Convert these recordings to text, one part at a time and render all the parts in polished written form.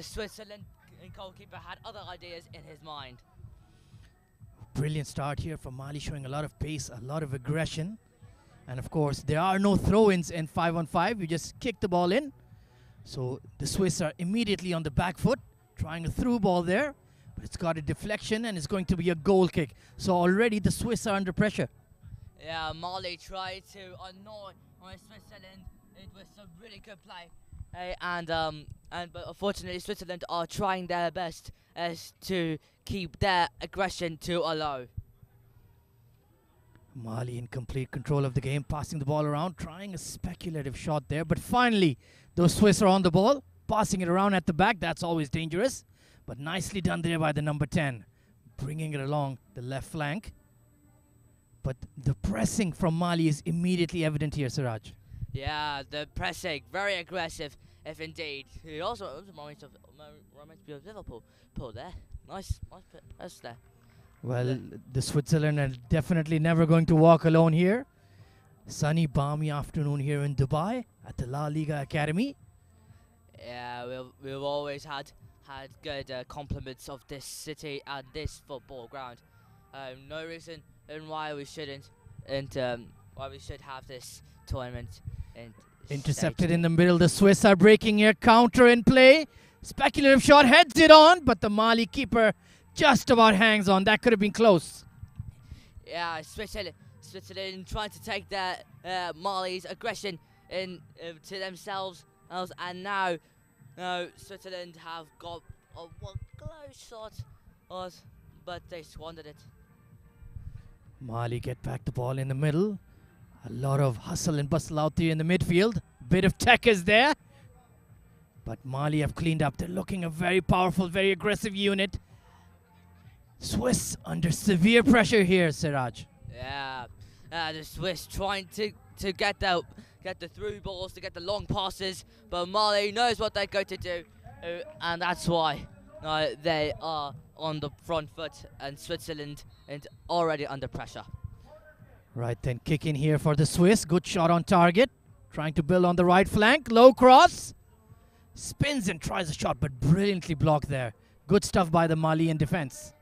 The Switzerland goalkeeper had other ideas in his mind. Brilliant start here from Mali, showing a lot of pace, a lot of aggression. And of course, there are no throw-ins in 5-on-5. You just kick the ball in. So the Swiss are immediately on the back foot, trying a through ball there. But it's got a deflection, and it's going to be a goal kick. So already the Swiss are under pressure. Yeah, Mali tried to annoy Switzerland. It was a really good play. But unfortunately, Switzerland are trying their best as to keep their aggression to a low. Mali in complete control of the game, passing the ball around, trying a speculative shot there. But finally, those Swiss are on the ball, passing it around at the back. That's always dangerous. But nicely done there by the number 10, bringing it along the left flank. But the pressing from Mali is immediately evident here, Siraj. Yeah, the pressing, very aggressive, if indeed. He also reminds me of Liverpool. Pull there. Nice press there. Well, the Switzerland are definitely never going to walk alone here. Sunny, balmy afternoon here in Dubai at the La Liga Academy. Yeah, we've always had good compliments of this city and this football ground. No reason and why we shouldn't, and why we should have this tournament. And intercepted in the middle. The Swiss are breaking here. Counter in play. Speculative shot heads it on, but the Mali keeper just about hangs on. That could have been close. Yeah, Switzerland trying to take their Mali's aggression in to themselves, and now Switzerland have got a close shot, but they squandered it. Mali get back the ball in the middle. A lot of hustle and bustle out there in the midfield. Bit of tech is there, but Mali have cleaned up. They're looking a very powerful, very aggressive unit. Swiss under severe pressure here, Siraj. Yeah, the Swiss trying to get the through balls, to get the long passes, but Mali knows what they're going to do, and that's why they are on the front foot, and Switzerland is already under pressure. Right then, kick in here for the Swiss. Good shot on target. Trying to build on the right flank. Low cross. Spins and tries a shot, but brilliantly blocked there. Good stuff by the Malian defense.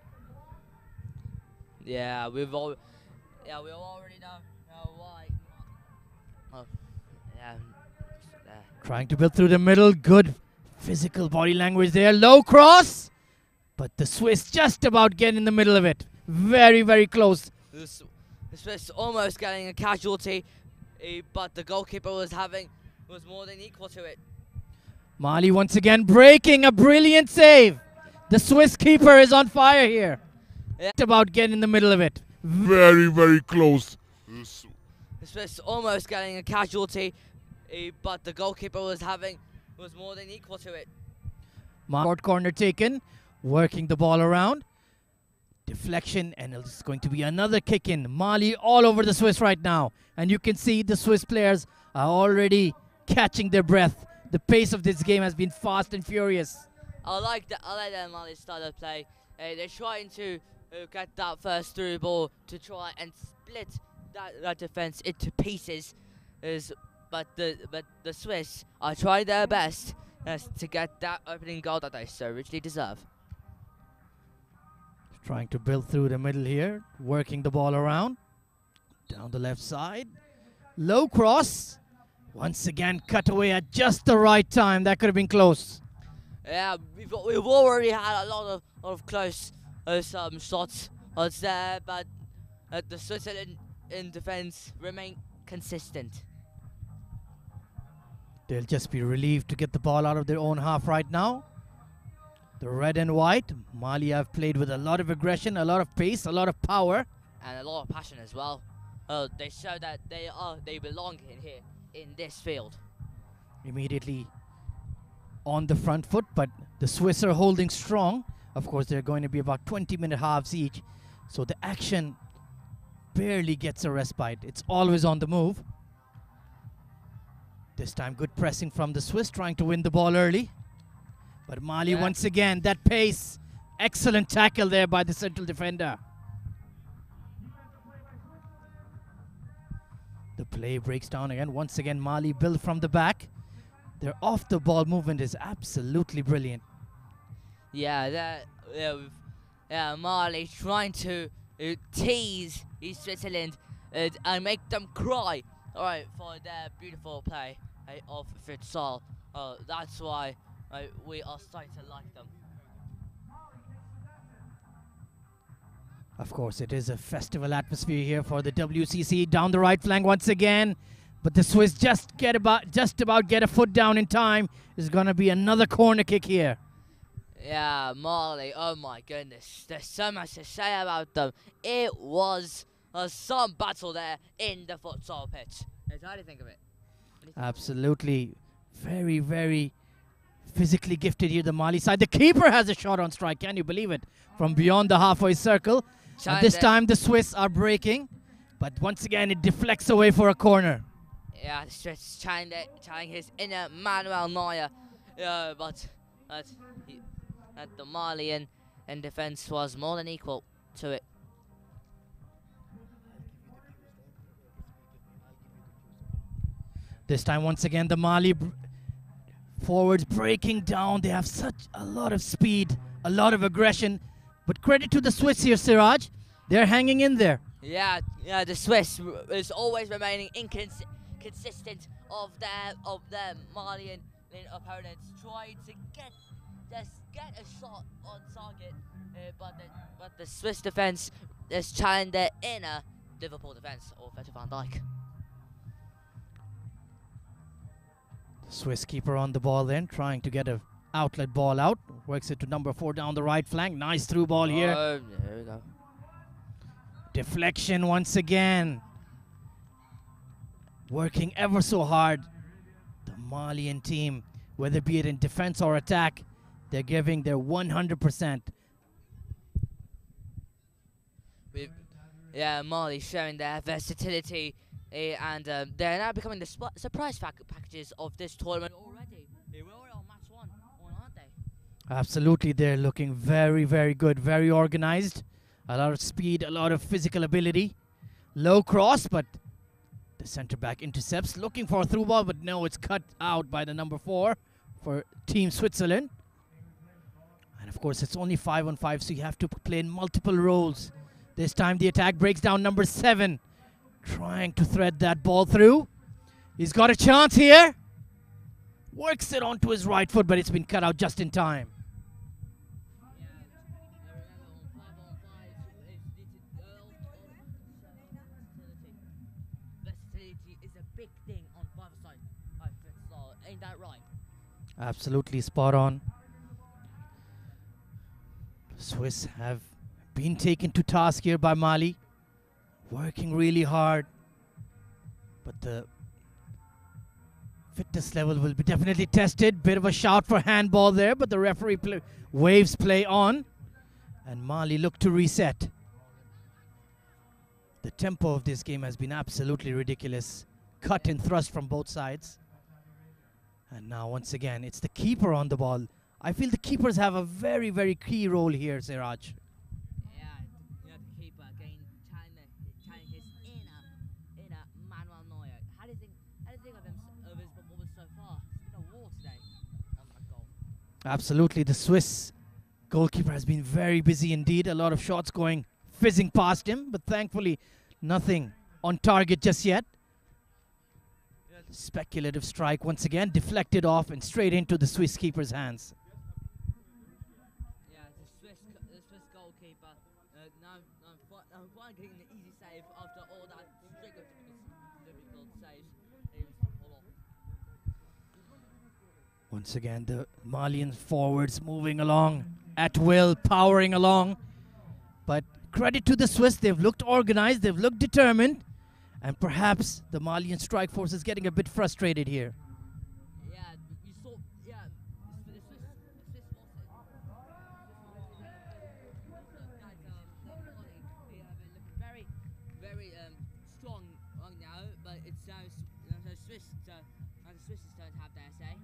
Yeah, we already know why. Oh, yeah. Trying to build through the middle. Good physical body language there. Low cross, but the Swiss just about get in the middle of it. Very, very close. The Swiss almost getting a casualty, but the goalkeeper was more than equal to it. Mali once again breaking a brilliant save. The Swiss keeper is on fire here. Yeah. About getting in the middle of it. Very, very close. The Swiss almost getting a casualty, but the goalkeeper was more than equal to it. Short corner taken, working the ball around. Deflection, and it's going to be another kick in. Mali all over the Swiss right now. And you can see the Swiss players are already catching their breath. The pace of this game has been fast and furious. I like that Mali style of play. They're trying to get that first through ball to try and split that defense into pieces. But the Swiss are trying their best to get that opening goal that they so richly deserve. Trying to build through the middle here, working the ball around. Down the left side. Low cross. Once again, cut away at just the right time. That could have been close. Yeah, we've already had a lot of close shots there, but the Switzerland in defense remain consistent. They'll just be relieved to get the ball out of their own half right now. The red and white, Mali have played with a lot of aggression, a lot of pace, a lot of power. And a lot of passion as well. They show that they belong in here, in this field. Immediately on the front foot, but the Swiss are holding strong. Of course, they're going to be about 20-minute halves each. So the action barely gets a respite. It's always on the move. This time, good pressing from the Swiss, trying to win the ball early. But Mali, yeah, once again, that pace. Excellent tackle there by the central defender. The play breaks down again. Once again, Mali build from the back. Their off-the-ball movement is absolutely brilliant. Yeah, Mali trying to tease East Switzerland and make them cry. All right, for their beautiful play of futsal. That's why we are starting to like them. Of course, it is a festival atmosphere here for the WCC. Down the right flank once again, but the Swiss just about get a foot down in time. There's gonna be another corner kick here. Yeah, Mali. Oh my goodness, there's so much to say about them. It was some battle there in the futsal pitch. How do you think of it? Absolutely, very, very physically gifted here. The Mali side. The keeper has a shot on strike. Can you believe it? From beyond the halfway circle. And this time the Swiss are breaking, but once again it deflects away for a corner. Yeah, the Swiss trying his inner Manuel Neuer, but the Malian in defense was more than equal to it. This time once again the Mali forwards breaking down. They have such a lot of speed, a lot of aggression. But credit to the Swiss here, Siraj. They're hanging in there. Yeah, yeah. The Swiss is always remaining inconsistent of their Malian opponents, trying to get a shot on target, but the Swiss defense is trying their inner Liverpool defense or Virgil van Dijk. Swiss keeper on the ball then, trying to get a outlet ball out. Works it to number 4 down the right flank. Nice through ball here. There we go. Deflection once again. Working ever so hard. The Malian team, whether be it in defense or attack, they're giving their 100%. Yeah, Mali showing their versatility and they're now becoming the surprise packages of this tournament already. Absolutely, they're looking very, very good, very organized. A lot of speed, a lot of physical ability. Low cross, but the centre-back intercepts, looking for a through ball, but no, it's cut out by the number 4 for Team Switzerland. And of course, it's only 5-on-5, so you have to play in multiple roles. This time, the attack breaks down number 7, trying to thread that ball through. He's got a chance here. Works it onto his right foot, but it's been cut out just in time. Absolutely spot on. Swiss have been taken to task here by Mali, working really hard, but the fitness level will be definitely tested. Bit of a shout for handball there, but the referee waves play on, and Mali look to reset. The tempo of this game has been absolutely ridiculous. Cut and thrust from both sides. And now, once again, it's the keeper on the ball. I feel the keepers have a very, very key role here, Siraj. Yeah, the keeper again, trying his inner Manuel Neuer. How do you think of his performance so far? It's been a war today. Absolutely, the Swiss goalkeeper has been very busy indeed. A lot of shots going fizzing past him, but thankfully, nothing on target just yet. Speculative strike once again, deflected off and straight into the Swiss keeper's hands. Yeah, the Swiss goalkeeper now finally getting an easy save after all that string of difficult saves. Once again, the Malian forwards moving along at will, powering along. But credit to the Swiss, they've looked organized, they've looked determined. And perhaps the Malian strike force is getting a bit frustrated here. Yeah, you saw. Yeah, very, very strong now, but it's now the Swiss don't have their say.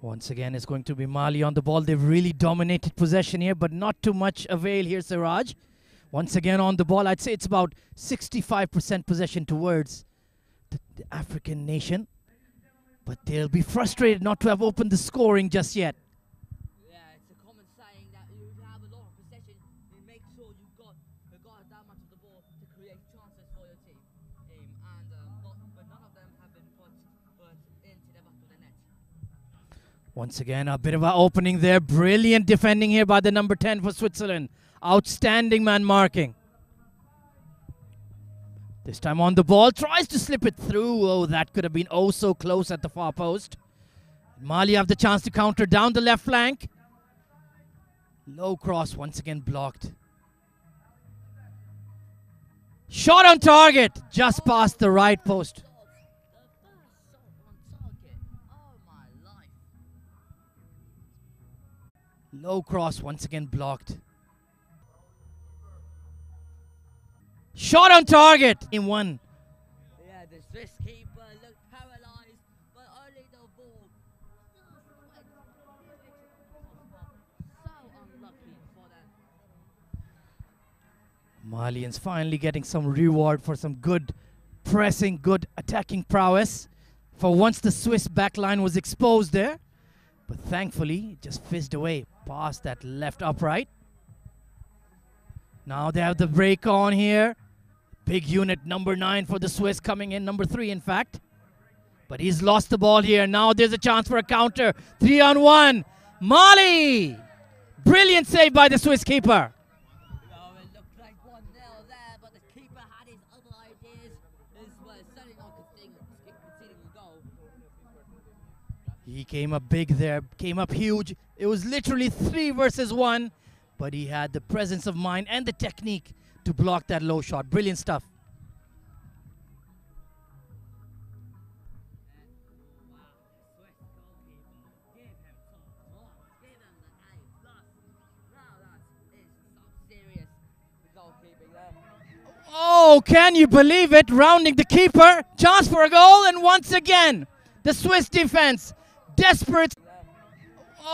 Once again, it's going to be Mali on the ball. They've really dominated possession here, but not too much avail here, Siraj. Once again on the ball, I'd say it's about 65% possession towards the African nation. But they'll be frustrated not to have opened the scoring just yet. Yeah, it's a common saying that you have a lot of possession and make sure you've got that much of the ball to create chances for your team. But none of them have been put into the back of the net. Once again, a bit of an opening there. Brilliant defending here by the number 10 for Switzerland. Outstanding man marking. This time on the ball, tries to slip it through. Oh, that could have been oh so close at the far post. Mali have the chance to counter down the left flank. Low cross once again blocked. Shot on target, just past the right post. Low cross once again blocked. Shot on target in one. Yeah, the Swiss keeper looked paralyzed, but only the ball. So unlucky for that. Malians finally getting some reward for some good pressing, good attacking prowess. For once the Swiss backline was exposed there, but thankfully it just fizzed away past that left upright. Now they have the break on here. Big unit, number 9 for the Swiss coming in, number 3 in fact. But he's lost the ball here. Now there's a chance for a counter. 3-on-1. Mali! Brilliant save by the Swiss keeper. Oh, it looked like 1-0 there, but the keeper had his other ideas. This was certainly not a thing to conceding a goal. He came up big there, came up huge. It was literally 3 versus 1. But he had the presence of mind and the technique to block that low shot. Brilliant stuff. Oh, can you believe it? Rounding the keeper. Chance for a goal. And once again, the Swiss defense desperate.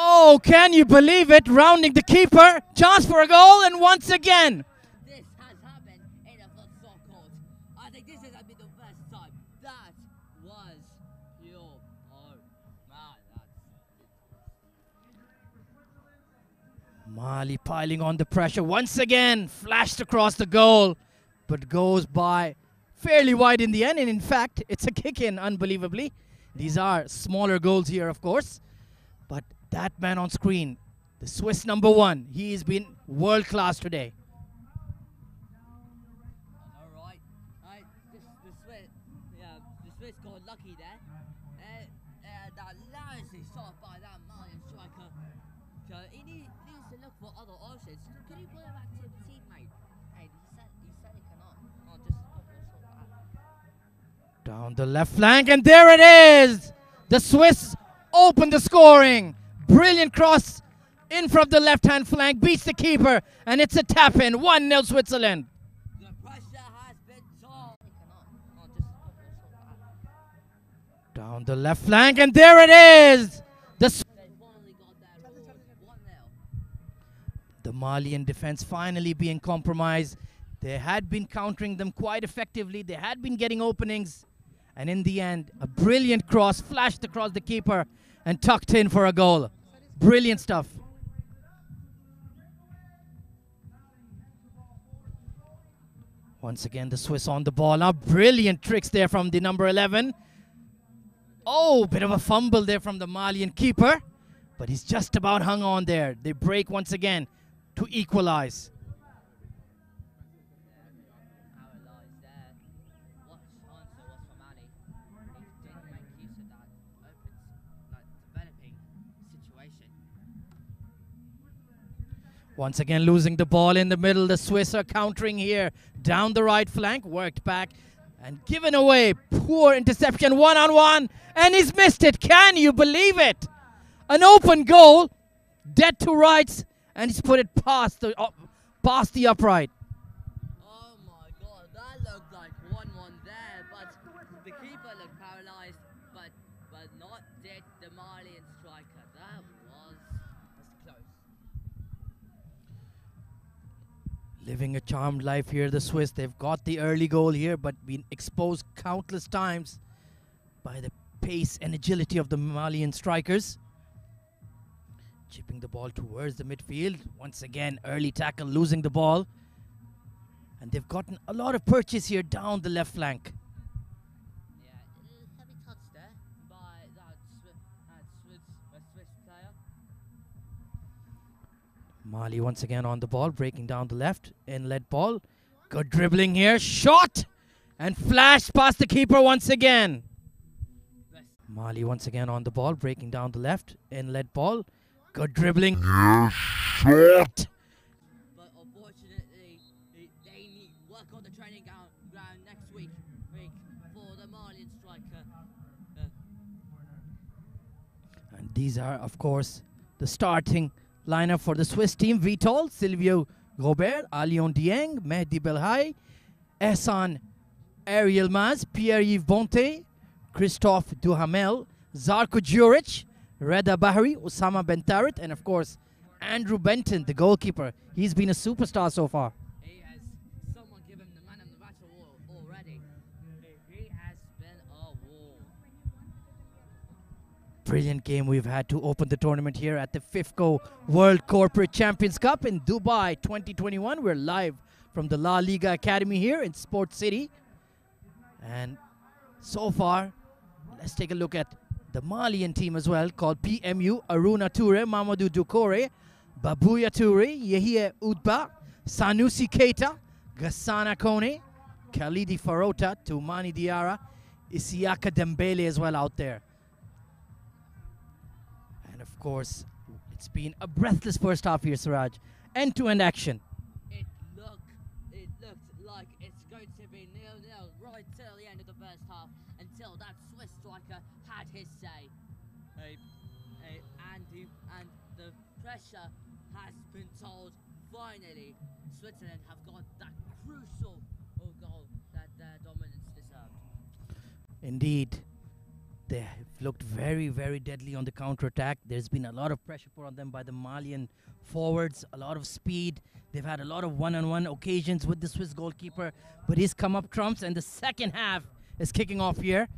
Oh, can you believe it? Rounding the keeper. Chance for a goal, and once again. This has happened in a football court. I think this is going to be the first time. That was your own. Mali piling on the pressure. Once again, flashed across the goal, but goes by fairly wide in the end. And in fact, it's a kick in, unbelievably. These are smaller goals here, of course. But that man on screen, the Swiss number 1, he has been world class today. All right, the Swiss got lucky there. That lousy shot by that Malian striker. So he needs to look for other options. Could he pull it back to the teammate? Hey, he said he cannot. Oh, just that. Down the left flank, and there it is. The Swiss open the scoring. Brilliant cross in from the left-hand flank, beats the keeper, and it's a tap-in. 1-0 Switzerland. The pressure has been tall. Down the left flank, and there it is. The Malian defense finally being compromised. They had been countering them quite effectively. They had been getting openings. And in the end, a brilliant cross flashed across the keeper and tucked in for a goal. Brilliant stuff. Once again, the Swiss on the ball. Now, brilliant tricks there from the number 11. Oh, bit of a fumble there from the Malian keeper. But he's just about hung on there. They break once again to equalize. Once again, losing the ball in the middle. The Swiss are countering here. Down the right flank, worked back, and given away. Poor interception, 1-on-1, and he's missed it. Can you believe it? An open goal, dead to rights, and he's put it past the upright. Oh my God, that looked like 1-1 there, but the keeper looked paralyzed, but not dead, the Malian striker. That was close. Living a charmed life here, the Swiss. They've got the early goal here, but been exposed countless times by the pace and agility of the Malian strikers. Chipping the ball towards the midfield. Once again, early tackle, losing the ball. And they've gotten a lot of purchase here down the left flank. Yeah, it's heavy touch there by that Swiss player. Mali once again on the ball, breaking down the left. Inlet ball. Good dribbling here. Shot! And flashed past the keeper once again. Mali once again on the ball, breaking down the left. Inlet ball. Good dribbling. Yes, shot! But unfortunately, they need work on the training ground next week for the Malian striker. And these are, of course, the starting lineup for the Swiss team. Vitol, Silvio Robert, Alion Dieng, Mehdi Belhai, Ehsan Ariel Maz, Pierre-Yves Bonte, Christophe Duhamel, Zarko Djuric, Reda Bahri, Osama Bentarit, and of course, Andrew Benton, the goalkeeper. He's been a superstar so far. He has, someone give him the man on the match award already. He has been a war. Brilliant game we've had to open the tournament here at the FIFCO World Corporate Champions Cup in Dubai 2021. We're live from the La Liga Academy here in Sports City. And so far, let's take a look at the Malian team as well, called PMU. Aruna Touré, Mamadou Doukoré, Babouya Touré, Yahie Oudba, Sanusi Keita, Gassana Koné, Kalidi Farota, Toumani Diara, Issiaka Dembélé as well out there. And of course, it's been a breathless first half here, Siraj. End-to-end action. It looked like it's going to be 0-0 right till the end of the first half, until that Swiss striker had his say, and the pressure has been told. Finally, Switzerland have got that crucial goal that their dominance deserved. Indeed, they have looked very, very deadly on the counter-attack. There's been a lot of pressure put on them by the Malian forwards, a lot of speed. They've had a lot of one-on-one occasions with the Swiss goalkeeper, but he's come up trumps, and the second half is kicking off here.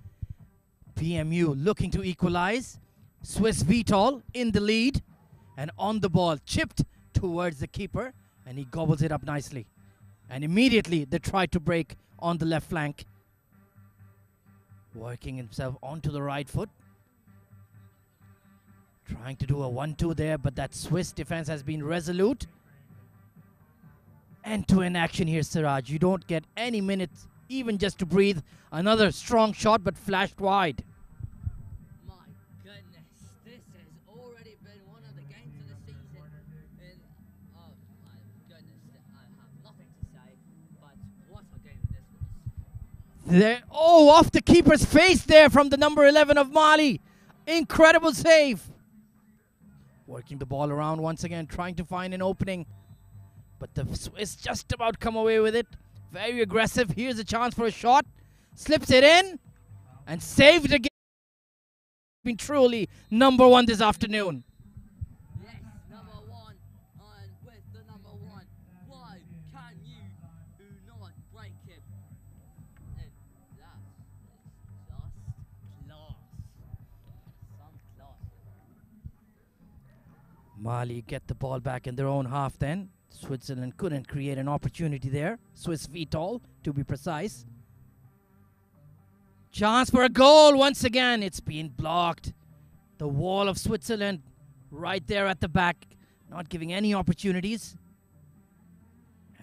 PMU looking to equalize. Swiss Vitol in the lead and on the ball, chipped towards the keeper, and he gobbles it up nicely. And immediately they try to break on the left flank. Working himself onto the right foot. Trying to do a 1-2 there, but that Swiss defense has been resolute. End-to-end action here, Siraj. You don't get any minutes even just to breathe. Another strong shot, but flashed wide. My goodness, this has already been one of the games of the season. Oh my goodness, I have nothing to say, but what a game this was. Oh, off the keeper's face there from the number 11 of Mali. Incredible save. Working the ball around once again, trying to find an opening. But the Swiss just about come away with it. Very aggressive. Here's a chance for a shot. Slips it in and saved again. Been truly number one this afternoon. Yes, number one. And with the number one, why can you do not break him? And that is just class. Some class. Mali get the ball back in their own half then. Switzerland couldn't create an opportunity there. Swiss Vitol, to be precise. Chance for a goal once again. It's been blocked. The wall of Switzerland right there at the back, not giving any opportunities.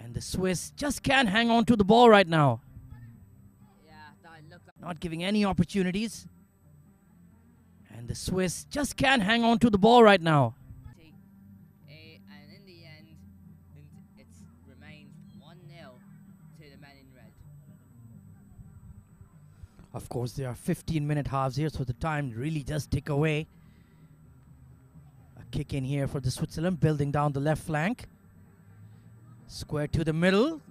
And the Swiss just can't hang on to the ball right now. Yeah, not giving any opportunities. And the Swiss just can't hang on to the ball right now. Of course, there are 15-minute halves here, so the time really does tick away. A kick in here for the Switzerland, building down the left flank. Square to the middle.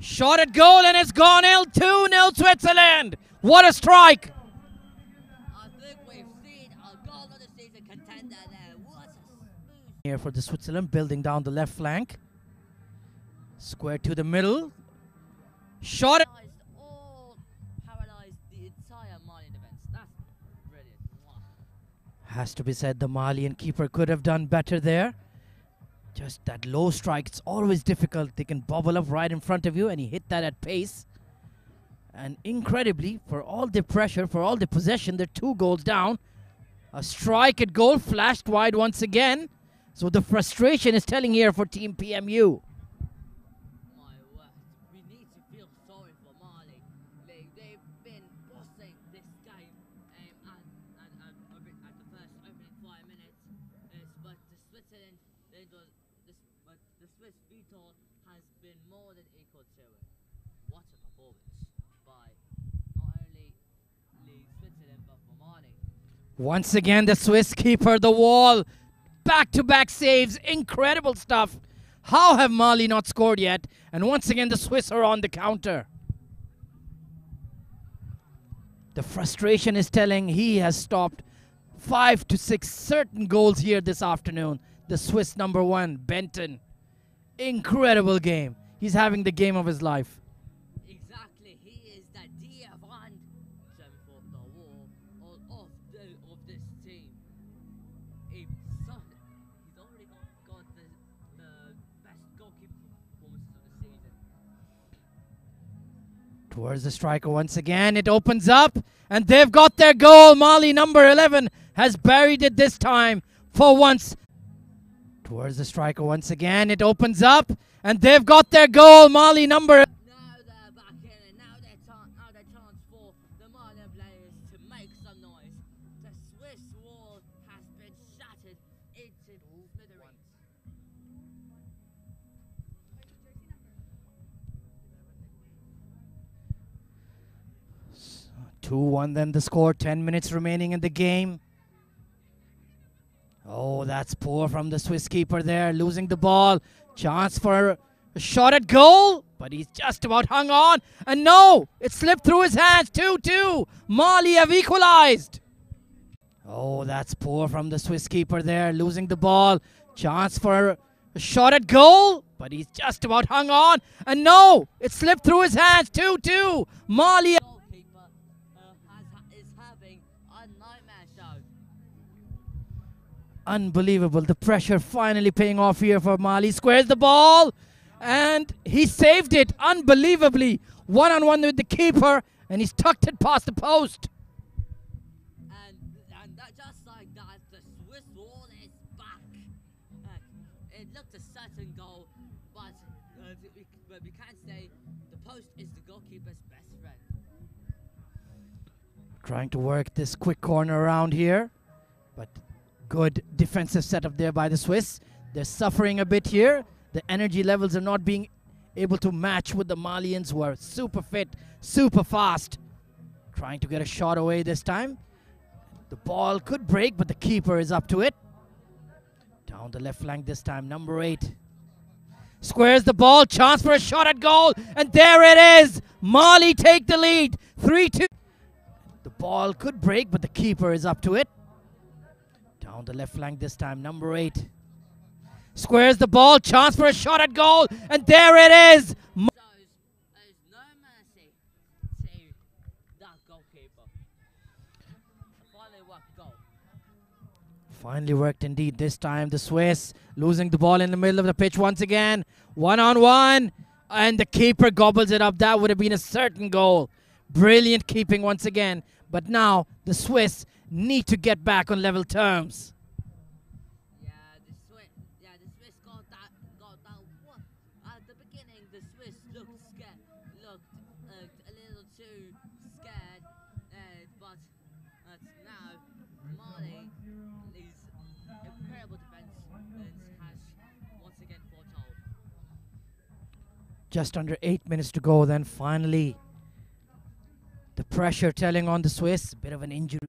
Shot at goal, and it's gone. 2-0 Switzerland. What a strike. I think we've seen a goal of the season contender there. What a smooth. Here for the Switzerland, building down the left flank. Square to the middle. Shot at... Has to be said, the Malian keeper could have done better there. Just that low strike, it's always difficult. They can bobble up right in front of you, and he hit that at pace. And incredibly, for all the pressure, for all the possession, they're 2 goals down. A strike at goal, flashed wide once again. So the frustration is telling here for Team PMU. My word, we need to feel sorry for Mali. They've been bossing this game and at the first opening 5 minutes. But the Swiss Vitol has been more than equal to it. What a performance by not only League Switzerland but for Mali. Once again, the Swiss keeper, the wall. Back-to-back saves, incredible stuff. How have Mali not scored yet? And once again, the Swiss are on the counter. The frustration is telling. He has stopped 5 to 6 certain goals here this afternoon. The Swiss #1, Benton. Incredible game. He's having the game of his life. Exactly. He is the DF1 of the war of this team. He's already got the best goalkeeper performances of the season. Towards the striker once again. It opens up. And they've got their goal. Mali #11 has buried it this time for once. Towards the striker once again. It opens up. And they've got their goal. Mali #11. Now they're back in, and now they're a chance for the Malian players to make some noise. The Swiss wall has been shattered into smithereens. So 2-1 then the score. 10 minutes remaining in the game. Oh, that's poor from the Swiss keeper there, losing the ball. Chance for a shot at goal, but he's just about hung on. And no, it slipped through his hands. 2-2. Mali have equalized. Oh, that's poor from the Swiss keeper there, losing the ball. Chance for a shot at goal, but he's just about hung on. And no, it slipped through his hands. 2-2. Mali. Unbelievable. The pressure finally paying off here for Mali. Squares the ball, and he saved it unbelievably. One-on-one with the keeper, and he's tucked it past the post. And that, just like that, the Swiss wall is back. It looked a certain goal, but we can't say the post is the goalkeeper's best friend. Trying to work this quick corner around here, but good defensive setup there by the Swiss. They're suffering a bit here. The energy levels are not being able to match with the Malians, who are super fit, super fast. Trying to get a shot away this time. The ball could break, but the keeper is up to it. Down the left flank this time, #8. Squares the ball, chance for a shot at goal, and there it is! Mali take the lead, 3-2. The ball could break, but the keeper is up to it. Down the left flank this time, #8. Squares the ball, chance for a shot at goal, and there it is! There's no mercy to that goalkeeper. Finally worked goal. Finally worked indeed. This time the Swiss losing the ball in the middle of the pitch once again. One-on-one, and the keeper gobbles it up. That would have been a certain goal. Brilliant keeping once again. But now the Swiss need to get back on level terms. Yeah, the Swiss got that one. At the beginning, the Swiss looked scared, a little too scared. But now, Mali, these incredible defense has once again foretold. Just under 8 minutes to go. Then finally, the pressure telling on the Swiss. Bit of an injury.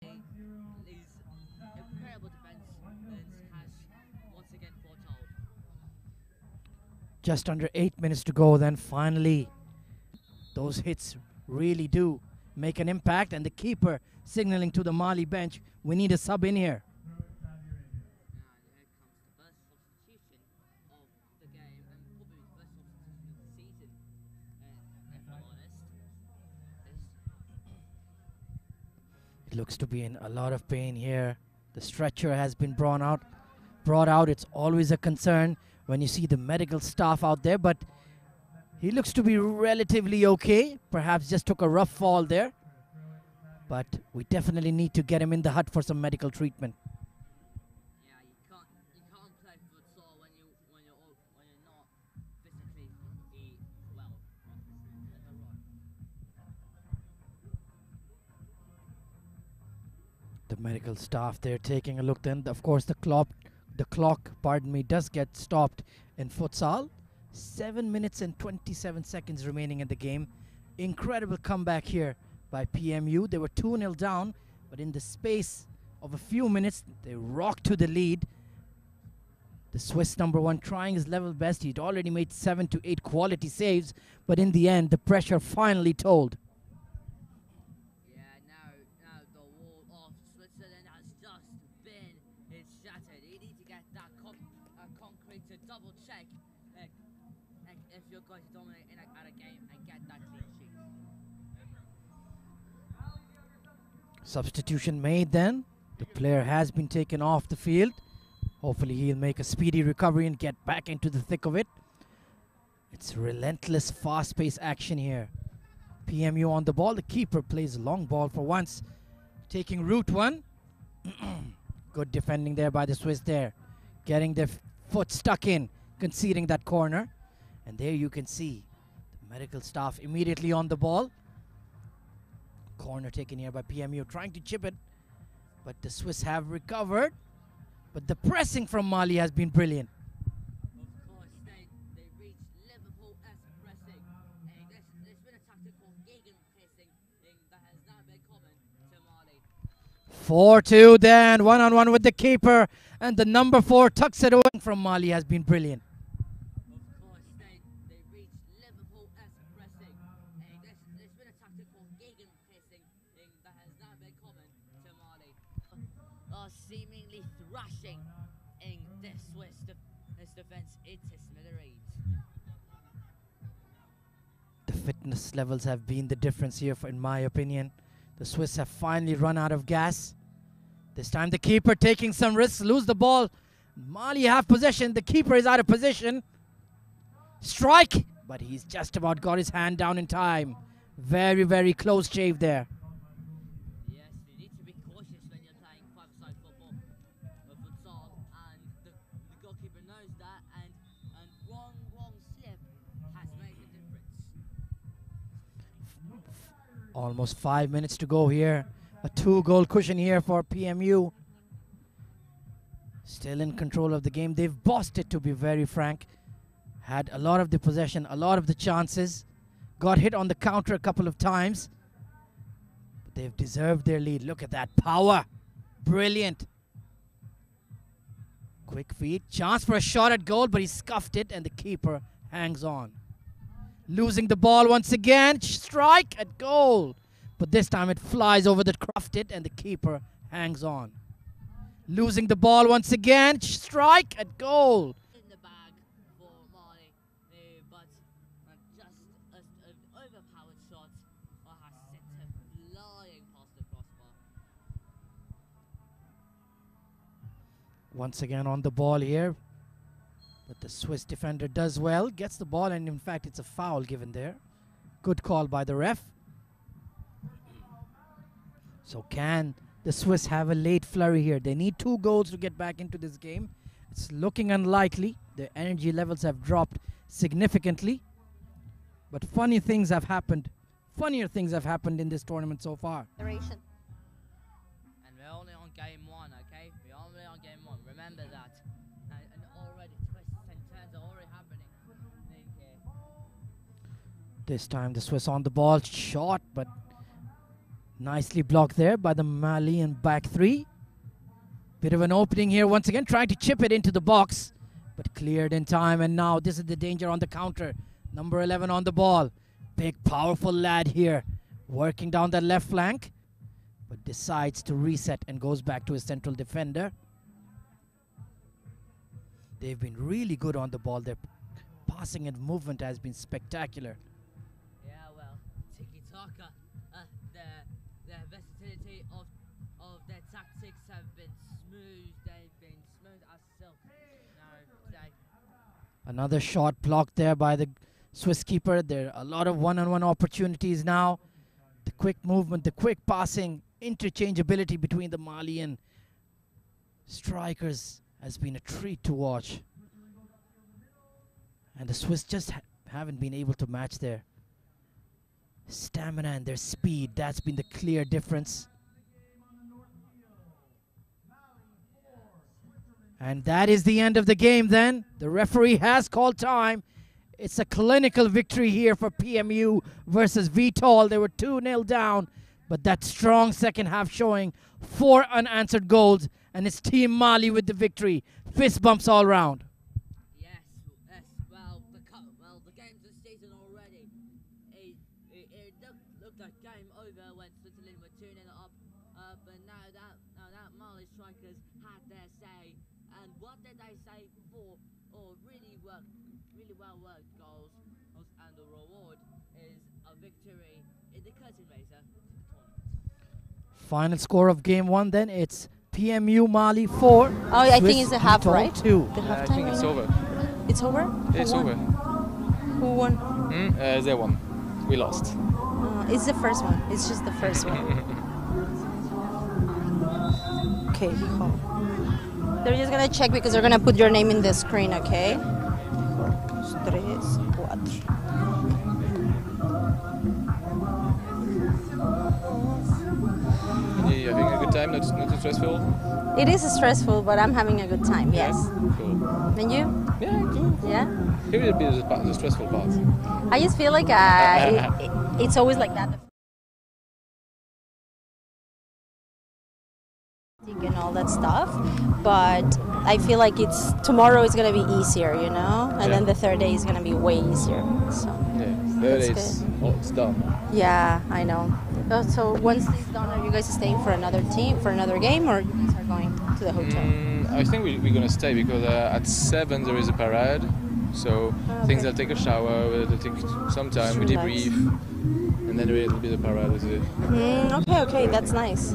Just under 8 minutes to go, then finally those hits really do make an impact, and the keeper signaling to the Mali bench, we need a sub in here. It looks to be in a lot of pain here, The stretcher has been brought out. It's always a concern when you see the medical staff out there, but he looks to be relatively okay. Perhaps just took a rough fall there, but we definitely need to get him in the hut for some medical treatment. Yeah, you can't play futsal when you're not physically well. The medical staff there taking a look. Then, of course, the clock, pardon me, does get stopped in futsal. 7 minutes and 27 seconds remaining in the game. Incredible comeback here by PMU. They were 2-0 down, but in the space of a few minutes, they rocked to the lead. The Swiss #1 trying his level best. He'd already made 7 to 8 quality saves, but in the end, the pressure finally told. Yeah, now the wall of Switzerland has just been shattered. You need to get that concrete to double check if you're going to dominate in a game and get that clean sheet. Substitution made then. The player has been taken off the field. Hopefully he'll make a speedy recovery and get back into the thick of it. It's relentless, fast-paced action here. PMU on the ball. The keeper plays a long ball for once. Taking route one. Good defending there by the Swiss there. Getting their foot stuck in, conceding that corner. And there you can see the medical staff immediately on the ball. Corner taken here by PMU, trying to chip it, but the Swiss have recovered. But the pressing from Mali has been brilliant. Of course, they reached Liverpool-esque pressing. There's been a tactic called gegenpressing that has now been common to Mali. 4-2 then, one-on-one with the keeper. And the #4, Tuxedo from Mali has been brilliant. The fitness levels have been the difference here, in my opinion. The Swiss have finally run out of gas. This time the keeper taking some risks, lose the ball. Mali have possession, the keeper is out of position. Strike, but he's just about got his hand down in time. Very, very close shave there. Almost 5 minutes to go here. A 2-goal cushion here for PMU. Still in control of the game. They've bossed it, to be very frank. Had a lot of the possession, a lot of the chances. Got hit on the counter a couple of times. But they've deserved their lead. Look at that power. Brilliant. Quick feet. Chance for a shot at goal, but he scuffed it and the keeper hangs on. Losing the ball once again, strike at goal. But this time it flies over the crofted and the keeper hangs on. Losing the ball once again, strike at goal. In the bag for Mali, but just an overpowered shot has sent him flying past the crossbar. Once again on the ball here. But the Swiss defender does well, gets the ball, and in fact, it's a foul given there. Good call by the ref. So can the Swiss have a late flurry here? They need 2 goals to get back into this game. It's looking unlikely. Their energy levels have dropped significantly. But funny things have happened. Funnier things have happened in this tournament so far. And we're only on game 1, okay? We're only on game 1, remember that. This time the Swiss on the ball, shot, but nicely blocked there by the Malian back three. Bit of an opening here once again, trying to chip it into the box, but cleared in time, and now this is the danger on the counter. #11 on the ball. Big, powerful lad here, working down that left flank, but decides to reset and goes back to his central defender. They've been really good on the ball. Their passing and movement has been spectacular. Their versatility of their tactics have been smooth. Another shot blocked there by the Swiss keeper. There are a lot of one-on-one opportunities now. The quick movement, the quick passing, interchangeability between the Malian strikers has been a treat to watch. And the Swiss just haven't been able to match their stamina and their speed. That's been the clear difference. And that is the end of the game then. The referee has called time. It's a clinical victory here for PMU versus Vitol. They were 2-0 down, but that strong second half showing 4 unanswered goals, and it's Team Mali with the victory. Fist bumps all round. Yes, well, the game's this season already. It looked like game over when Switzerland were 2-0 up, but now that Mali strikers had their say. And what did they say before? Really well worked goals, and the reward is a victory in the curtain raiser. Final score of game one then, it's PMU Mali 4. Oh, I think it's a half, right? Yeah, I think it's over. It's over? It's over. Who won? They won. We lost. It's the first one. It's just the first one. Okay. They're just going to check because they're going to put your name in the screen, okay? Are you having a good time? Not too stressful? It is stressful, but I'm having a good time, yes. Cool. And you? Yeah, cool. Yeah? Here will be the stressful part. I just feel like it's always like that. And all that stuff, but I feel like it's tomorrow is gonna be easier, you know, and then the third day is gonna be way easier. So yeah, third is it's done. Yeah, I know. So once it's done, are you guys staying for another team, for another game, or you guys are going to the hotel? I think we're gonna stay because at 7 there is a parade, so things I'll take a shower, we'll take some time, we debrief, and then there will be the parade. With it. Okay, that's nice.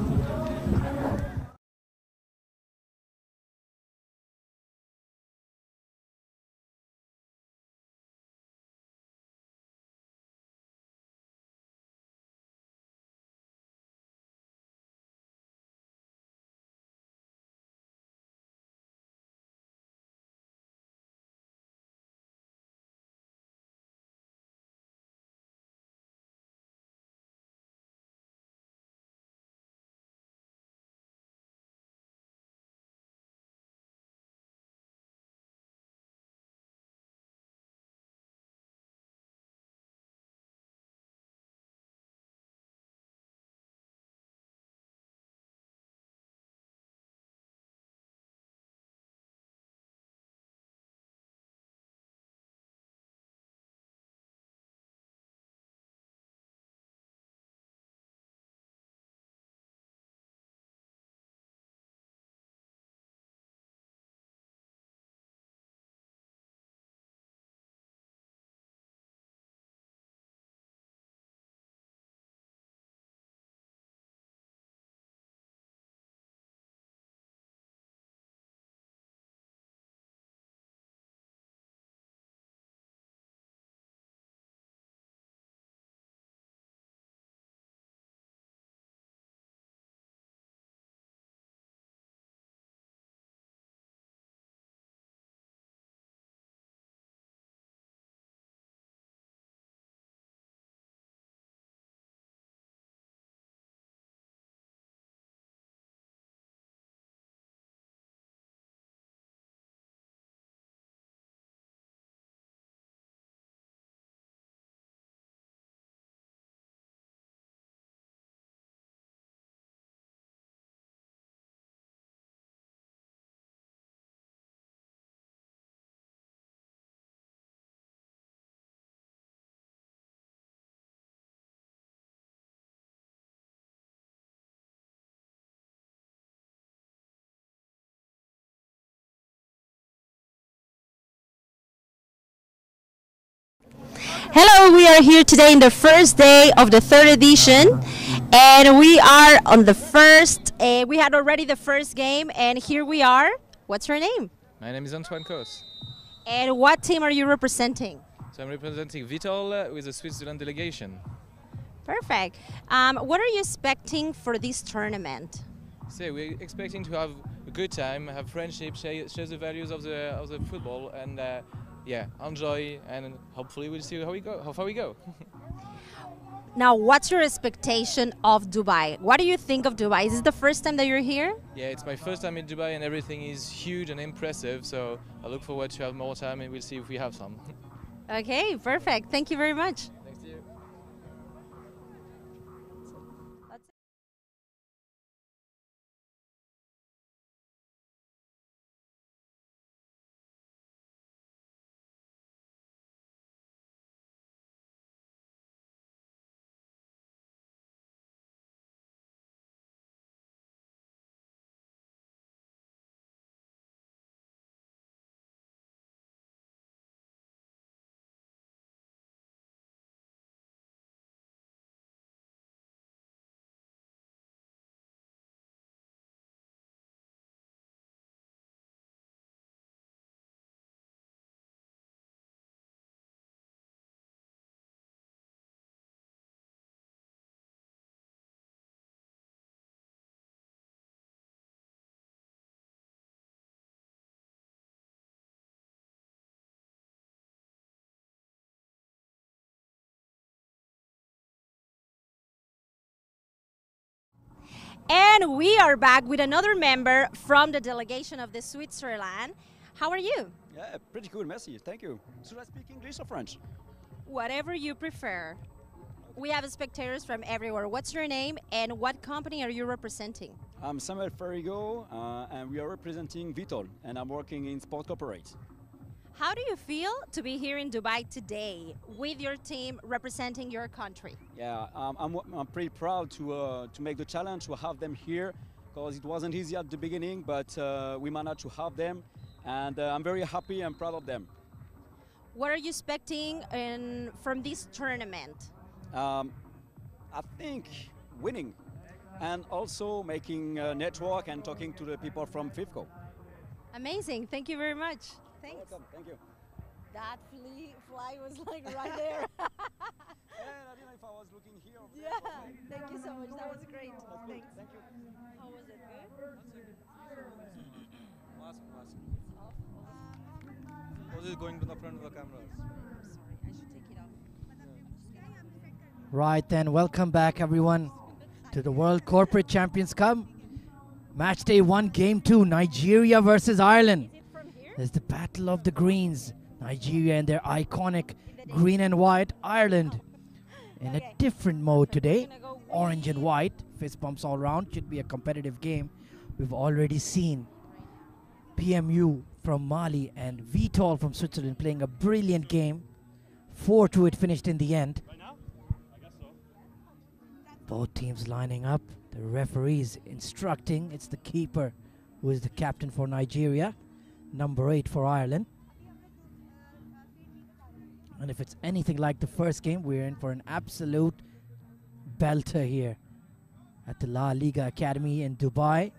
Hello, we are here today in the first day of the third edition, and we are on the first, we had already the first game, and here we are. What's your name? My name is Antoine Kos. And what team are you representing? So I'm representing Vitol with the Switzerland delegation. Perfect. What are you expecting for this tournament? So we're expecting to have a good time, have friendship, share the values of the football, and yeah, enjoy, and hopefully we'll see how we go, how far we go. Now, what's your expectation of Dubai? What do you think of Dubai? Is this the first time that you're here? Yeah, it's my first time in Dubai, and everything is huge and impressive, so I look forward to have more time, and we'll see if we have some. Okay, perfect. Thank you very much. Thank you. And we are back with another member from the delegation of the Switzerland. How are you? Yeah, pretty good, merci, thank you. Should I speak English or French? Whatever you prefer. We have spectators from everywhere. What's your name and what company are you representing? I'm Samuel Ferrigo, and we are representing Vitol, and I'm working in Sport Corporate. How do you feel to be here in Dubai today with your team representing your country? Yeah, I'm pretty proud to make the challenge to have them here, because it wasn't easy at the beginning, but we managed to have them, and I'm very happy and proud of them. What are you expecting from this tournament? I think winning, and also making a network and talking to the people from FIFCO. Amazing, thank you very much. Thanks. Welcome. Thank you. That fly was like right there. And I didn't know if I was looking here. Yeah. Thank you so much. That was great. Thanks. Thank you. How was it? Good? Awesome. Was it going to the front of the cameras? I'm sorry. I should take it off. Right then. Welcome back, everyone, to the World Corporate Champions Cup. Match day 1, game 2, Nigeria versus Ireland. There's the battle of the greens, Nigeria and their iconic green and white, Ireland in a different mode today, orange and white, fist bumps all round, should be a competitive game. We've already seen PMU from Mali and Vitol from Switzerland playing a brilliant game, 4-2 it finished in the end. Both teams lining up, the referees instructing, it's the keeper who is the captain for Nigeria, number 8 for Ireland. And if it's anything like the first game, we're in for an absolute belter here at the La Liga Academy in Dubai.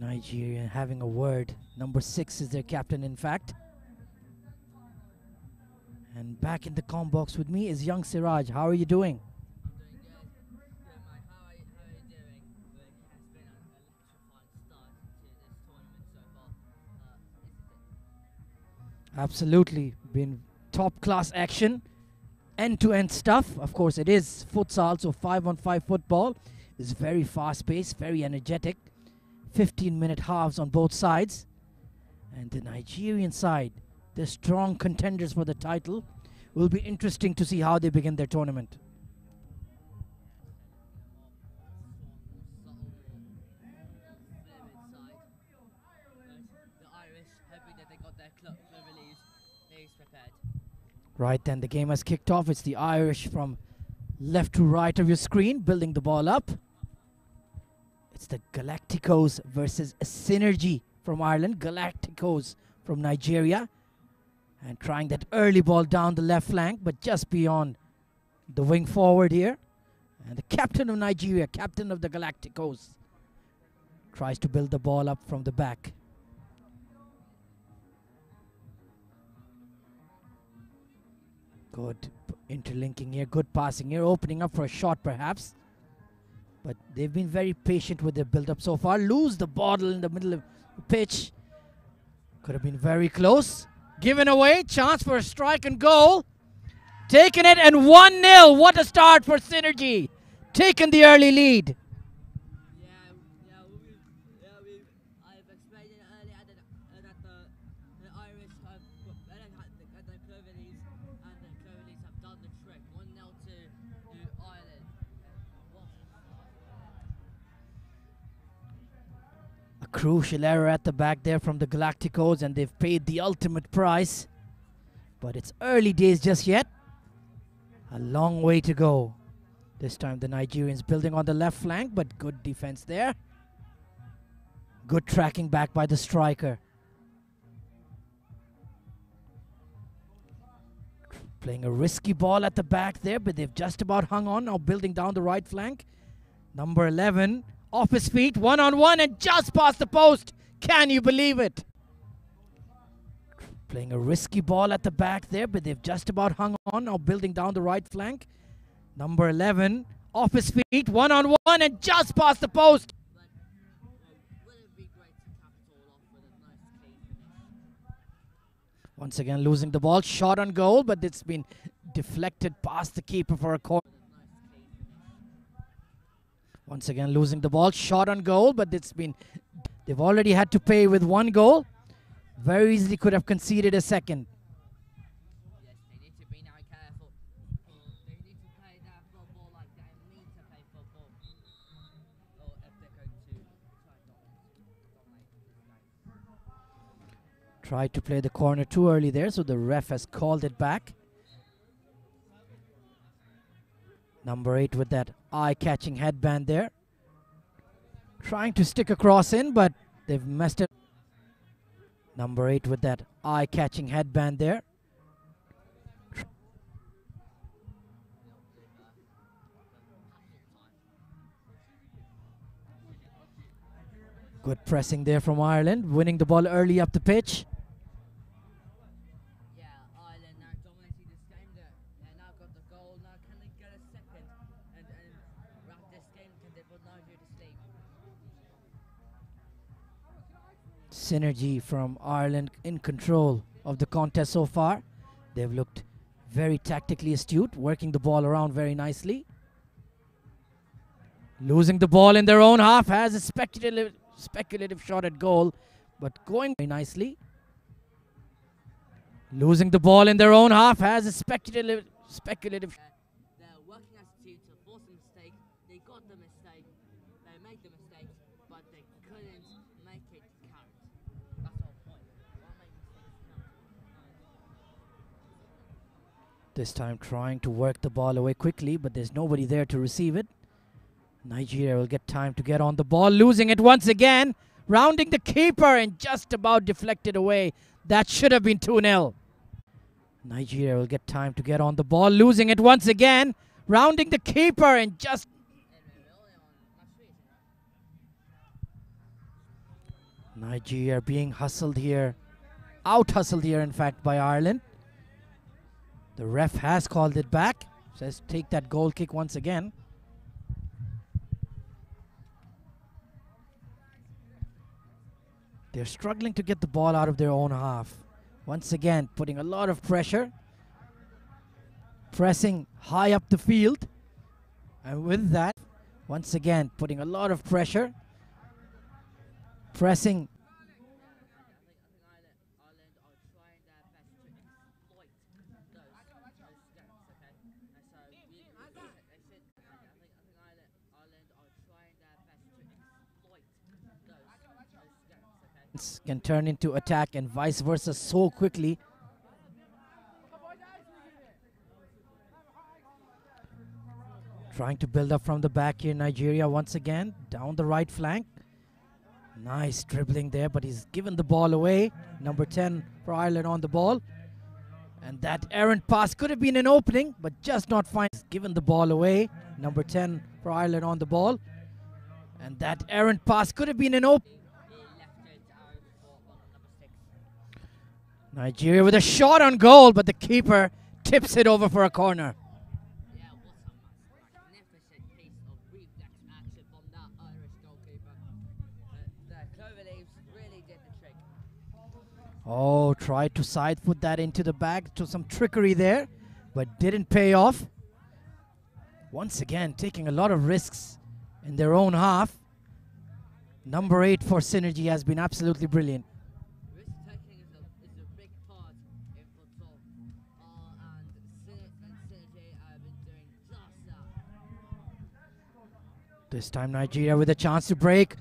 Nigeria having a word. Number 6 is their captain, in fact. And back in the comm box with me is young Siraj. How are you doing? Absolutely, been top-class action, end-to-end stuff. Of course, it is futsal, so 5-on-5 football is very fast-paced, very energetic. 15-minute halves on both sides. And the Nigerian side, they're strong contenders for the title. Will be interesting to see how they begin their tournament. Right then, the game has kicked off. It's the Irish from left to right of your screen, building the ball up. It's the Galacticos versus Synergy from Ireland, Galacticos from Nigeria. And trying that early ball down the left flank, but just beyond the wing forward here. And the captain of Nigeria, captain of the Galacticos, Tries to build the ball up from the back. Good interlinking here, good passing here, opening up for a shot perhaps. But they've been very patient with their build-up so far. Lose the ball in the middle of the pitch. Could have been very close. Given away, chance for a strike and goal. Taken it and 1-0. What a start for Synergy. Taken the early lead. I've explained earlier that the Irish have had their Cloverleaves and the Cloverleaves have done the trick. 1-0 to Ireland. A crucial error at the back there from the Galacticos, and they've paid the ultimate price. But it's early days just yet. A long way to go. This time the Nigerians building on the left flank, but good defense there. Good tracking back by the striker. Playing a risky ball at the back there, but they've just about hung on. Now building down the right flank. Number 11. Off his feet, one-on-one, and just past the post. Can you believe it? Playing a risky ball at the back there, but they've just about hung on. Now building down the right flank. Number 11, off his feet, one-on-one, and just past the post. Once again, losing the ball, shot on goal, but it's been deflected past the keeper for a corner. Once again, losing the ball, shot on goal, but it's been... They've already had to pay with one goal. Very easily could have conceded a second. Yes, they need to be now careful. They need to play that football like that. They need to play football. Or if they're going to... Tried to play the corner too early there, so the ref has called it back. Number 8 with that eye-catching headband there. Trying to stick a cross in, but they've messed it. Number 8 with that eye-catching headband there. Good pressing there from Ireland, winning the ball early up the pitch. Synergy from Ireland in control of the contest so far. They've looked very tactically astute, working the ball around very nicely. Losing the ball in their own half, has a speculative shot at goal, but going very nicely. Losing the ball in their own half, has a speculative shot. They're working as a team to force a mistake. They got the mistake. They made the mistake, but they couldn't make it count. This time trying to work the ball away quickly, but there's nobody there to receive it. Nigeria will get time to get on the ball, losing it once again, rounding the keeper and just about deflected away. That should have been 2-0. Nigeria will get time to get on the ball, losing it once again, rounding the keeper and just... Nigeria being hustled here, out-hustled here in fact by Ireland. The ref has called it back. Says take that goal kick once again. They're struggling to get the ball out of their own half. Once again, putting a lot of pressure. Pressing high up the field. And with that, once again, putting a lot of pressure. Pressing. Can turn into attack and vice versa so quickly. Trying to build up from the back here, Nigeria once again, down the right flank. Nice dribbling there, but he's given the ball away. Number 10 for Ireland on the ball. And that errant pass could have been an opening, but just not fine. He's given the ball away. Number 10 for Ireland on the ball. And that errant pass could have been an open. Nigeria with a shot on goal, but the keeper tips it over for a corner. Oh, tried to side foot that into the back to some trickery there, but didn't pay off. Once again, taking a lot of risks in their own half. Number 8 for Synergy has been absolutely brilliant. This time Nigeria with a chance to break.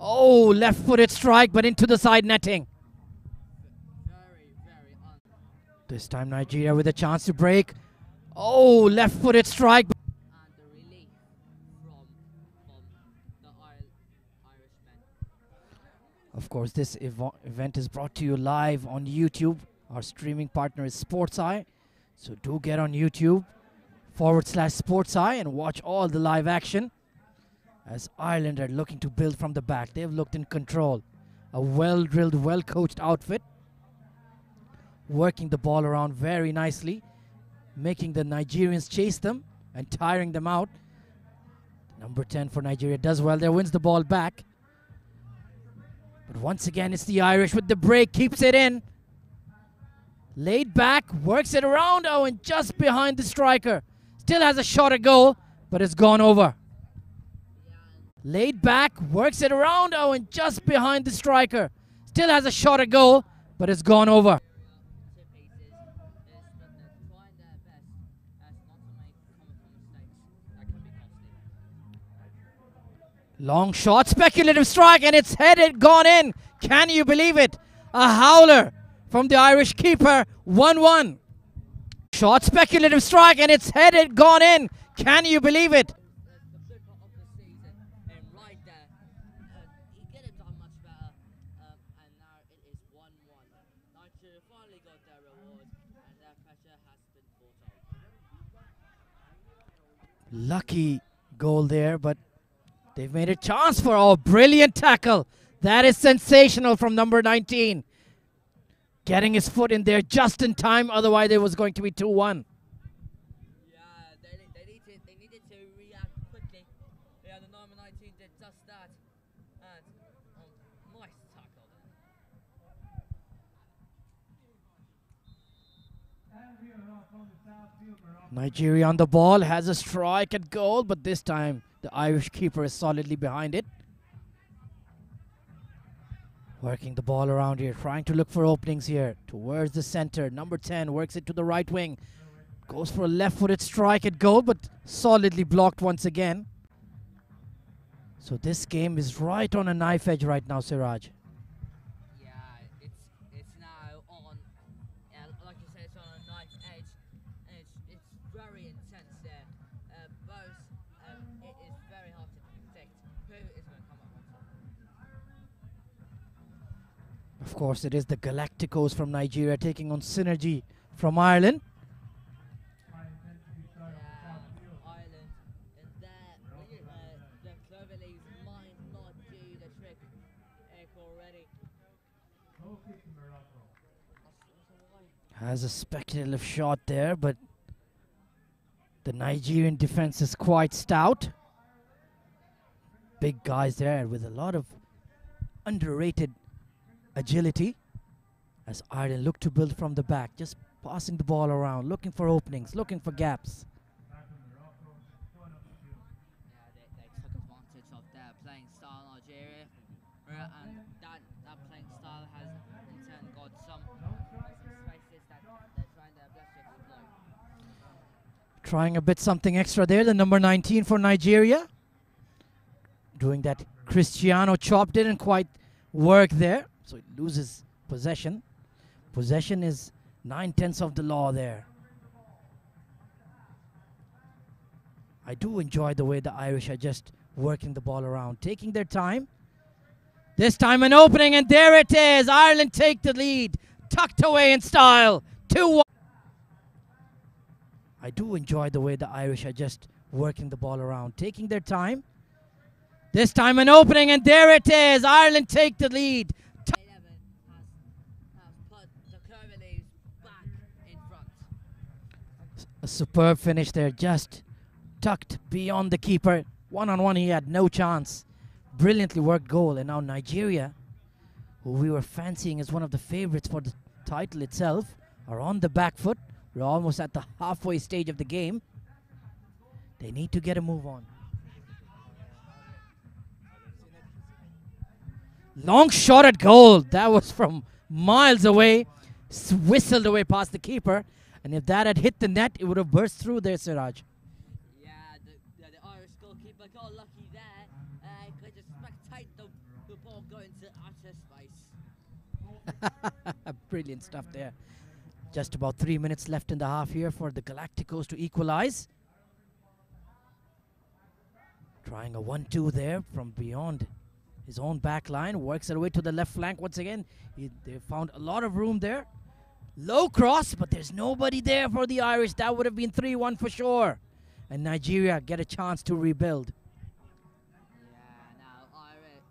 Oh, left-footed strike, but into the side netting. This time Nigeria with a chance to break. Oh, left-footed strike. And the relief from the Irishman. Of course, this event is brought to you live on YouTube. Our streaming partner is SportsEye. So do get on YouTube /SportsEye and watch all the live action. As Ireland are looking to build from the back. They've looked in control. A well-drilled, well-coached outfit. Working the ball around very nicely. Making the Nigerians chase them and tiring them out. Number 10 for Nigeria does well there. Wins the ball back. But once again, it's the Irish with the break. Keeps it in. Laid back. Works it around. Oh, and just behind the striker. Still has a shot at goal, but it's gone over. Laid back, works it around, oh, and just behind the striker. Still has a shot at goal, but it's gone over. Long shot, speculative strike, and it's headed, gone in. Can you believe it? A howler from the Irish keeper, 1-1. Shot, speculative strike, and it's headed, gone in. Can you believe it? Lucky goal there, but they've made a chance for a brilliant tackle. That is sensational from number 19. Getting his foot in there just in time, otherwise it was going to be 2-1. Yeah, they needed to react quickly. Yeah, the number 19 did just that. And nice tackle there. Nigeria on the ball, has a strike at goal, but this time the Irish keeper is solidly behind it. Working the ball around here, trying to look for openings here. Towards the center, number 10 works it to the right wing. Goes for a left-footed strike at goal, but solidly blocked once again. So this game is right on a knife edge right now, Siraj. Of course, it is the Galacticos from Nigeria taking on Synergy from Ireland. Has a speculative shot there, but the Nigerian defense is quite stout. Big guys there with a lot of underrated agility as Ireland look to build from the back, just passing the ball around, looking for openings, looking for gaps. Yeah, they took advantage of their playing style, Nigeria, and that playing style has in turn got some spaces that they're trying their best to block. Trying a bit something extra there, the number 19 for Nigeria. Doing that Cristiano chop, didn't quite work there. So it loses possession. Possession is 9/10 of the law there. I do enjoy the way the Irish are just working the ball around, taking their time. This time an opening, and there it is. Ireland take the lead, tucked away in style. 2-1. I do enjoy the way the Irish are just working the ball around, taking their time. This time an opening, and there it is. Ireland take the lead. A superb finish there, just tucked beyond the keeper. One-on-one, he had no chance. Brilliantly worked goal, and now Nigeria, who we were fancying as one of the favorites for the title itself, are on the back foot. We're almost at the halfway stage of the game. They need to get a move on. Long shot at goal. That was from miles away. Whistled away past the keeper. And if that had hit the net, it would have burst through there, Siraj. Yeah, the Irish goalkeeper got lucky there. Could just spectate the ball going to outer space. Brilliant stuff there. Just about 3 minutes left in the half here for the Galacticos to equalize. Trying a 1-2 there from beyond his own back line. Works it away to the left flank once again. They found a lot of room there. Low cross, but there's nobody there for the Irish. That would have been 3-1 for sure. And Nigeria get a chance to rebuild. Yeah, now Ireland,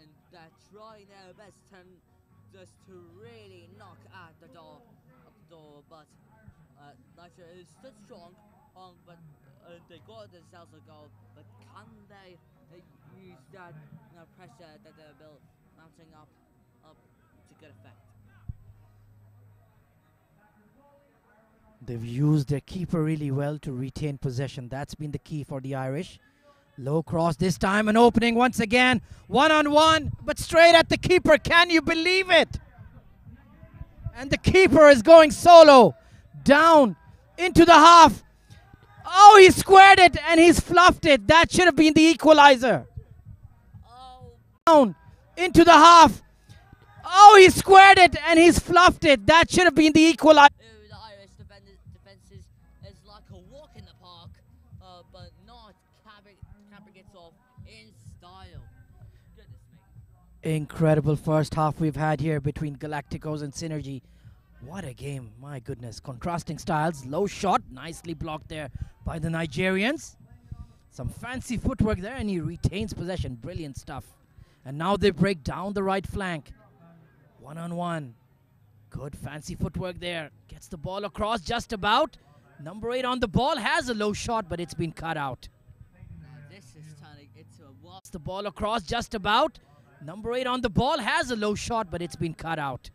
and they're trying their best just to really knock at the door, but Nigeria is still strong, but they got themselves a goal. But can they use that pressure that they're mounting up to good effect? They've used their keeper really well to retain possession. That's been the key for the Irish. Low cross this time, an opening once again. One-on-one, but straight at the keeper. Can you believe it? And the keeper is going solo. Down into the half. Oh, he squared it and he's fluffed it. That should have been the equalizer. Oh. Down into the half. Oh, he squared it and he's fluffed it. That should have been the equalizer. Incredible first half we've had here between Galacticos and Synergy. What a game, my goodness. Contrasting styles, low shot, nicely blocked there by the Nigerians. Some fancy footwork there, and he retains possession. Brilliant stuff. And now they break down the right flank. One-on-one. Good fancy footwork there. Gets the ball across just about. Number 8 on the ball has a low shot, but it's been cut out. This is turning into a wall. The ball across just about. Number 8 on the ball has a low shot, but it's been cut out.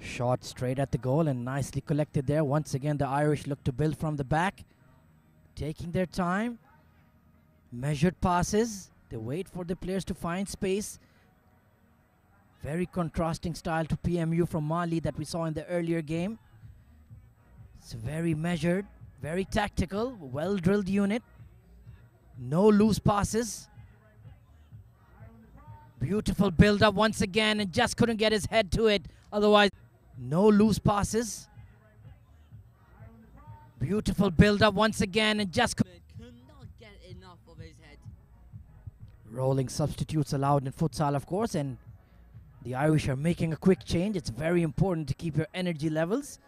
Shot straight at the goal and nicely collected there. Once again, the Irish look to build from the back. Taking their time. Measured passes. They wait for the players to find space. Very contrasting style to PMU from Mali that we saw in the earlier game. It's very measured, very tactical, well-drilled unit. No loose passes. Beautiful build-up once again, and just couldn't get his head to it. Otherwise, no loose passes. Beautiful build-up once again, and just could not get enough of his head. Rolling substitutes allowed in futsal, of course, and the Irish are making a quick change. It's very important to keep your energy levels.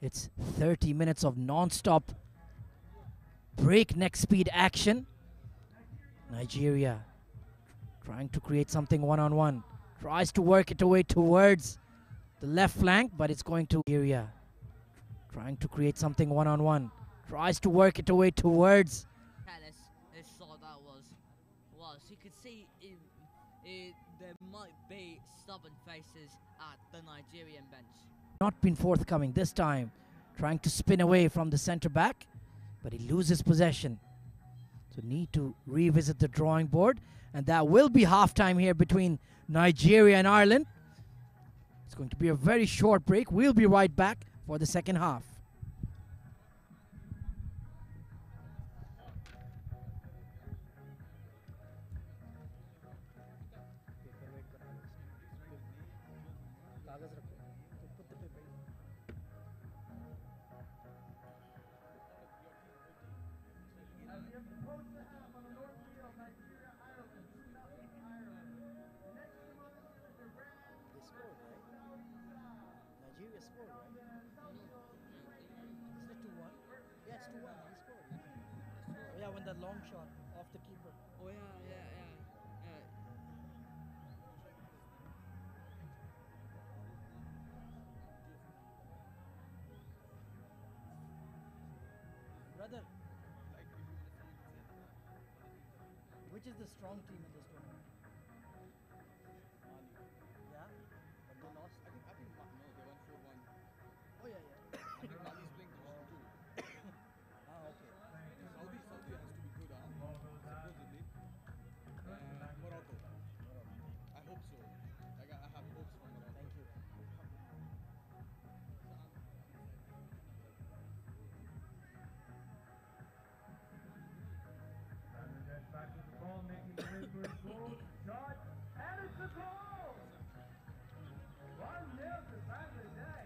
It's 30 minutes of non-stop breakneck speed action. Nigeria trying to create something one-on-one. Tries to work it away towards the left flank, but it's going to Nigeria. Trying to create something one-on-one. Tries to work it away towards. You could see there might be stubborn faces at the Nigerian bench. Not been forthcoming this time. Trying to spin away from the center back, but he loses possession. So need to revisit the drawing board, and that will be halftime here between Nigeria and Ireland. It's going to be a very short break. We'll be right back for the second half. scored, right? Isn't it 2-1? Yeah, it's 2-1. He scored. Oh, yeah, when the long shot off the keeper. Oh, yeah. Brother, which is the strong team in this tournament? Mali. Yeah? But they lost? I think no, they won 4-1. Oh yeah. I think Mali is playing division 2. Ah, okay. Saudi has to be good, supposedly. Morocco. I hope so. Like, I have hopes for Morocco. Thank you. Back to the ball, making the first goal, shot, and it's a goal! 1-0 to Bangladesh.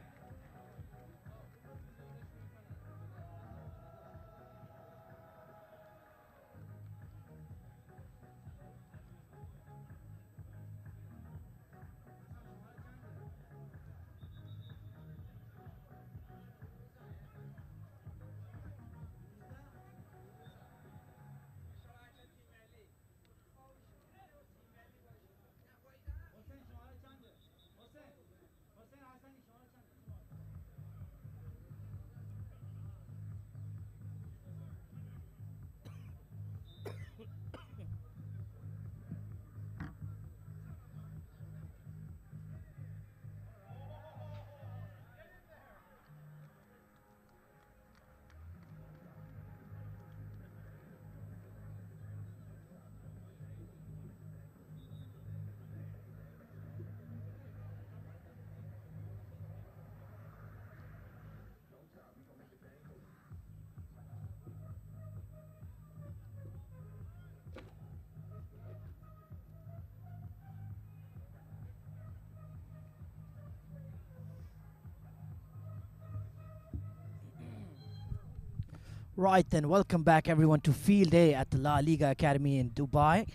Right then, welcome back everyone to Field Day at the La Liga Academy in Dubai.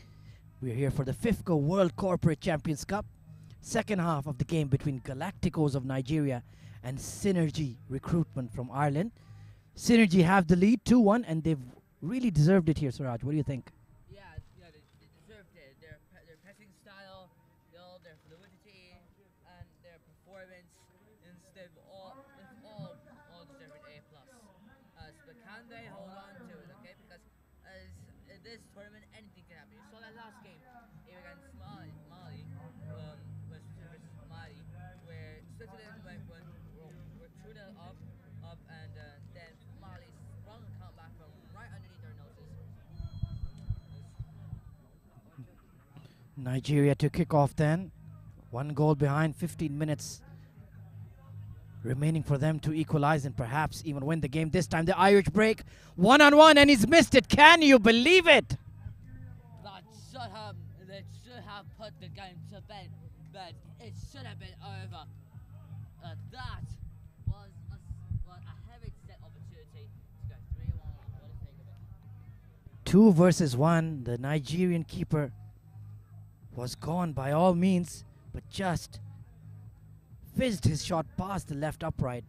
We're here for the FIFCO World Corporate Champions Cup. Second half of the game between Galacticos of Nigeria and Synergy Recruitment from Ireland. Synergy have the lead 2-1 and they've really deserved it here, Siraj. What do you think? Yeah, they deserved it. Their pressing style, their fluidity and their performance, they've all deserved an A+. But can they hold on to it, okay? Because in this tournament, anything can happen. You saw that last game against Mali, where Switzerland were 2-0 up, and then Mali sprung a comeback from right underneath their noses. Nigeria to kick off then. 1 goal behind, 15 minutes remaining for them to equalize and perhaps even win the game. This time the Irish break, one-on-one, and he's missed it. Can you believe it? That should have put the game to bed, but it should have been over. That was a heavy set opportunity to go 3-1. What do you think of it? 2 versus 1, the Nigerian keeper was gone by all means, but just fizzed his shot past the left upright.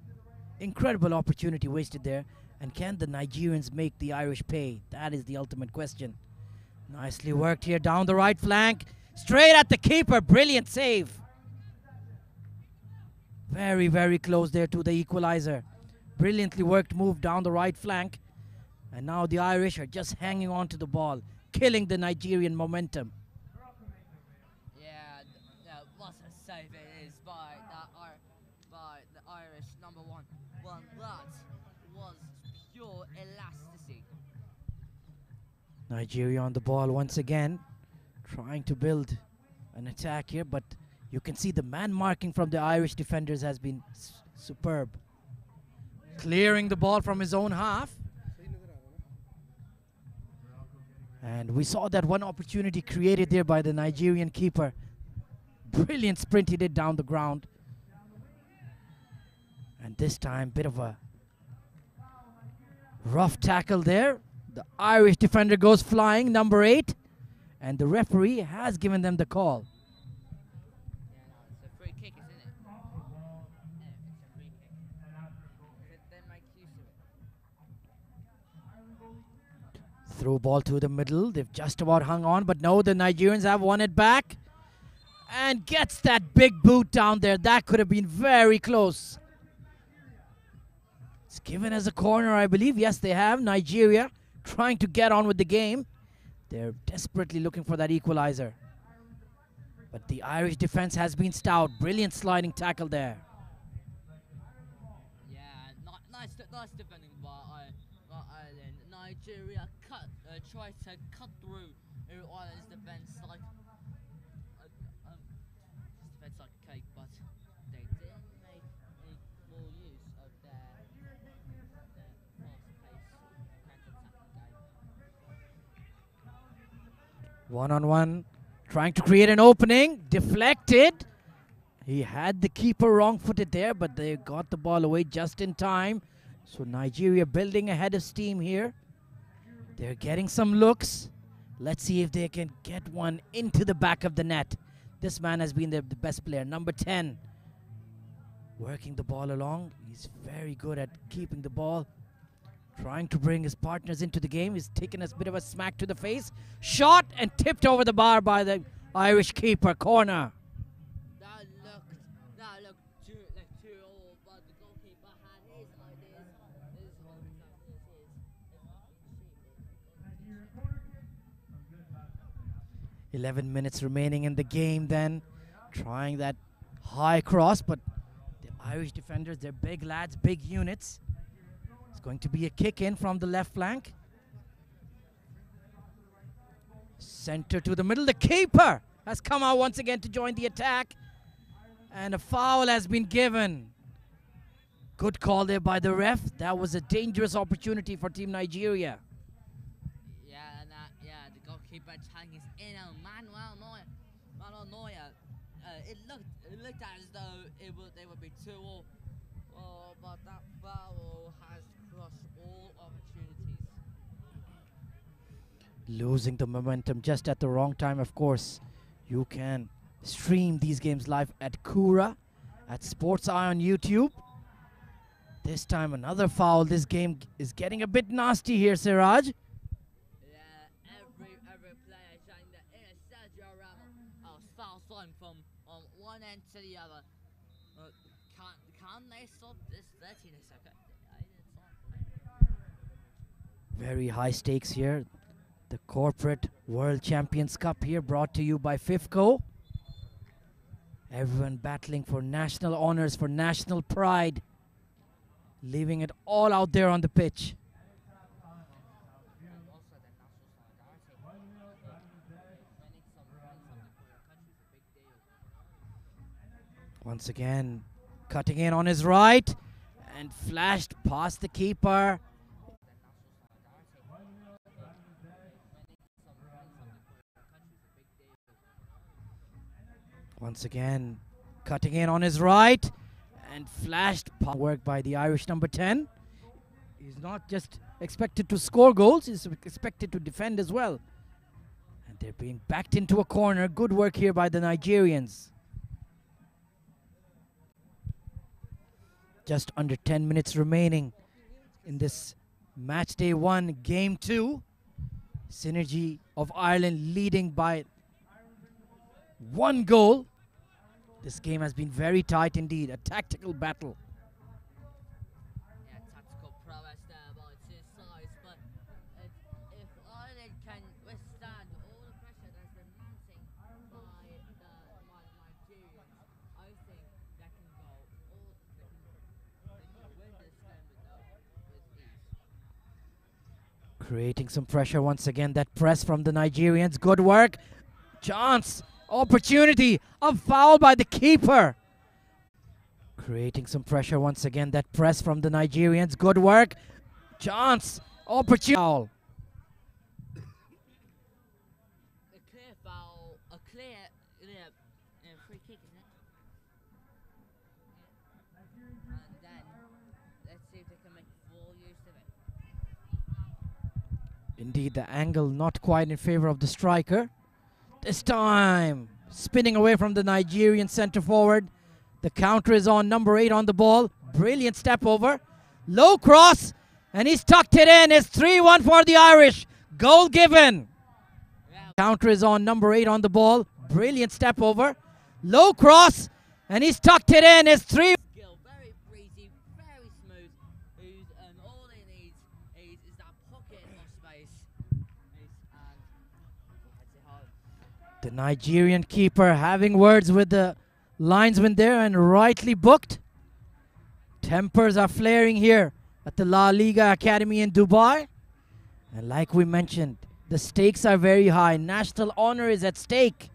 Incredible opportunity wasted there. And can the Nigerians make the Irish pay? That is the ultimate question. Nicely worked here down the right flank. Straight at the keeper. Brilliant save. Very, very close there to the equalizer. Brilliantly worked move down the right flank. And now the Irish are just hanging on to the ball, killing the Nigerian momentum. Yeah, what a save it is by the Irish number one. Well, that was pure elasticity. Nigeria on the ball once again, trying to build an attack here, but you can see the man marking from the Irish defenders has been superb. Clearing the ball from his own half. And we saw that one opportunity created there by the Nigerian keeper. Brilliant sprint he did down the ground. And this time, bit of a rough tackle there. The Irish defender goes flying, number 8. And the referee has given them the call. Yeah, no, it's a free kick, isn't it? Yeah, it's a free Through ball to the middle. They've just about hung on, but no, the Nigerians have won it back. And gets that big boot down there. That could have been very close. It's given as a corner, I believe. Yes, they have. Nigeria trying to get on with the game. They're desperately looking for that equalizer. But the Irish defense has been stout. Brilliant sliding tackle there. Yeah, nice defending by Ireland. Nigeria tried to cut through Ireland's defense like a cake, but they didn't make any more use of their fast-paced. One-on-one, trying to create an opening, deflected. He had the keeper wrong-footed there, but they got the ball away just in time. So Nigeria building ahead of steam here. They're getting some looks. Let's see if they can get one into the back of the net. This man has been the best player. Number 10, working the ball along. He's very good at keeping the ball. Trying to bring his partners into the game. He's taken a bit of a smack to the face. Shot and tipped over the bar by the Irish keeper. Corner. That looked too old, but the goalkeeper had his ideas. His 11 minutes remaining in the game then. Trying that high cross, but the Irish defenders, they're big lads, big units. It's going to be a kick in from the left flank. Center to the middle. The keeper has come out once again to join the attack. And a foul has been given. Good call there by the ref. That was a dangerous opportunity for Team Nigeria. Keeper trying his inner Manuel Neuer. It looked as though they would be 2-0, but that foul has crossed all opportunities. Losing the momentum just at the wrong time, of course. You can stream these games live at Kura, at Sports Eye on YouTube. This time another foul. This game is getting a bit nasty here, Siraj. From one end to the other. Can they stop this 13th second? Very high stakes here. The Corporate World Champions Cup here, brought to you by FIFCO. Everyone battling for national honors, for national pride. Leaving it all out there on the pitch. Once again, cutting in on his right and flashed past the keeper. Once again, cutting in on his right and flashed past. Work by the Irish number 10. He's not just expected to score goals, he's expected to defend as well. And they're being backed into a corner. Good work here by the Nigerians. Just under 10 minutes remaining in this match day one, game two. Synergy of Ireland leading by 1 goal. This game has been very tight indeed, a tactical battle. Yeah, tactical prowess there by two sides, but if Ireland can withstand all the pressure that's been mounting by Nigeria, I think that can go all the way. Creating some pressure once again. That press from the Nigerians. Good work. Chance. Opportunity. A foul by the keeper. Creating some pressure once again. That press from the Nigerians. Good work. Chance. Opportunity. Indeed, the angle not quite in favor of the striker. This time, spinning away from the Nigerian center forward. The counter is on, number 8 on the ball. Brilliant step over. Low cross, and he's tucked it in. It's 3-1 for the Irish. Goal given. Counter is on, number 8 on the ball. Brilliant step over. Low cross, and he's tucked it in. It's 3. Very breezy, very smooth. All he needs is that pocket space. The Nigerian keeper having words with the linesman there and rightly booked. Tempers are flaring here at the La Liga Academy in Dubai. And like we mentioned, the stakes are very high. National honor is at stake.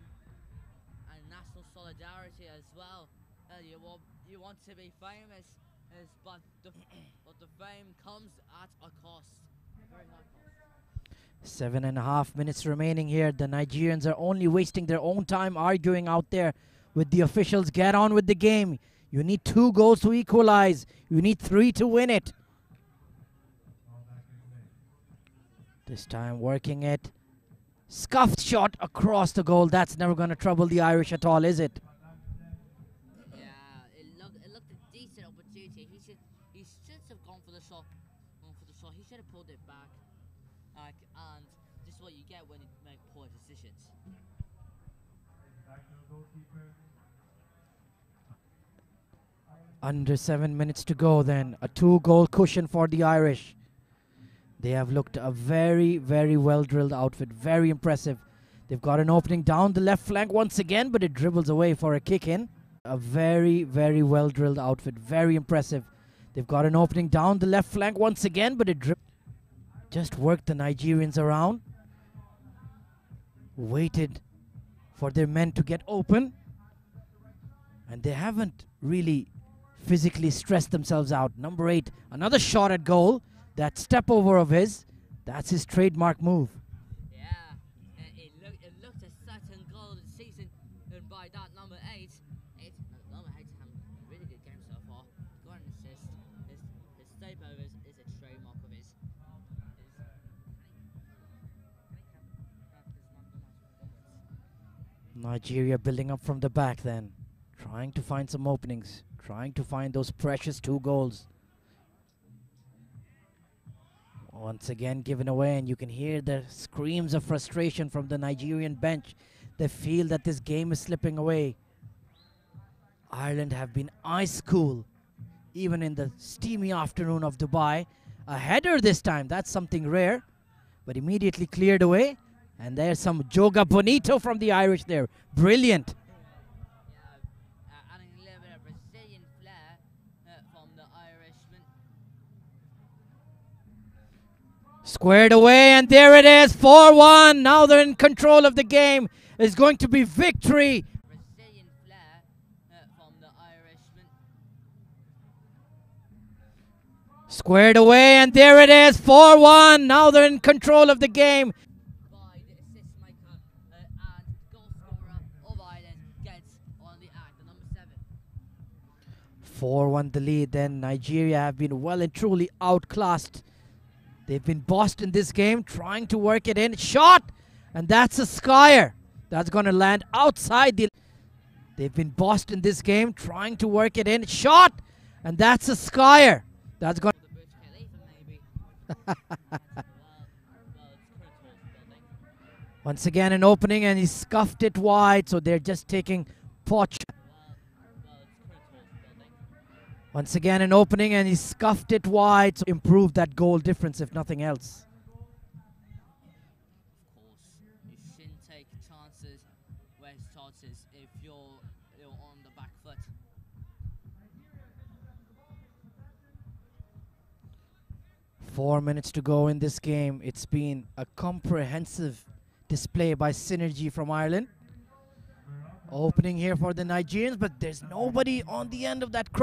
And national solidarity as well. You want to be famous, but the fame comes at a cost. Very high cost. 7.5 minutes remaining here. The Nigerians are only wasting their own time arguing out there with the officials. Get on with the game. You need 2 goals to equalize. You need 3 to win it. This time working it. Scuffed shot across the goal. That's never going to trouble the Irish at all, is it? Yeah, it looked a decent opportunity. He should have gone for the shot. He should have pulled it back. And this is what you get when you make poor decisions. Under 7 minutes to go then. A 2-goal cushion for the Irish. They have looked a very, very well-drilled outfit. Very impressive. They've got an opening down the left flank once again, but it dribbles away for a kick-in. A very, very well-drilled outfit. Very impressive. They've got an opening down the left flank once again, but it just worked the Nigerians around. Waited for their men to get open. And they haven't really physically stressed themselves out. Number 8, another shot at goal. That step over of his, that's his trademark move. Yeah, it looked a certain goal of the season, and by that number eight having a really good game so far. Got an assist. His step over is a trademark of his. Nigeria building up from the back then, trying to find some openings, trying to find those precious 2 goals. Once again given away, and you can hear the screams of frustration from the Nigerian bench. They feel that this game is slipping away. Ireland have been ice cool, even in the steamy afternoon of Dubai. A header this time, that's something rare, but immediately cleared away. And there's some Joga Bonito from the Irish there. Brilliant. Squared away, and there it is, 4-1. Now they're in control of the game. It's going to be victory. Brazilian flair from the Irishman. Squared away, and there it is, 4-1. Now they're in control of the game. By the assist maker and goal scorer of Ireland gets on the act, the number 7. 4-1 the lead then. Nigeria have been well and truly outclassed. They've been bossed in this game, trying to work it in. Shot! And that's a skyer. That's going to land outside the... They've been bossed in this game, trying to work it in. Shot! And that's a skyer. That's going to... Once again, an opening, and he scuffed it wide, so they're just taking pot. Once again, an opening, and he scuffed it wide to improve that goal difference, if nothing else. Of course, you shouldn't take chances, waste chances, if you're on the back foot. Right. 4 minutes to go in this game. It's been a comprehensive display by Synergy from Ireland. Opening here for the Nigerians, but there's nobody on the end of that cross.